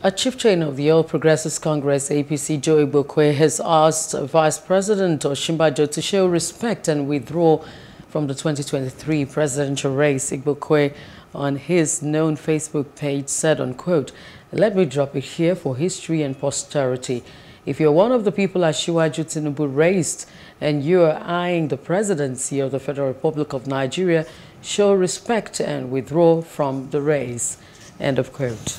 A chief chairman of the All Progressives Congress, APC, Joe Igbokwe, has asked Vice President Osinbajo to show respect and withdraw from the 2023 presidential race. Igbokwe, on his known Facebook page, said, unquote, "Let me drop it here for history and posterity. If you're one of the people Ashiwaju Tinubu raised and you are eyeing the presidency of the Federal Republic of Nigeria, show respect and withdraw from the race." End of quote.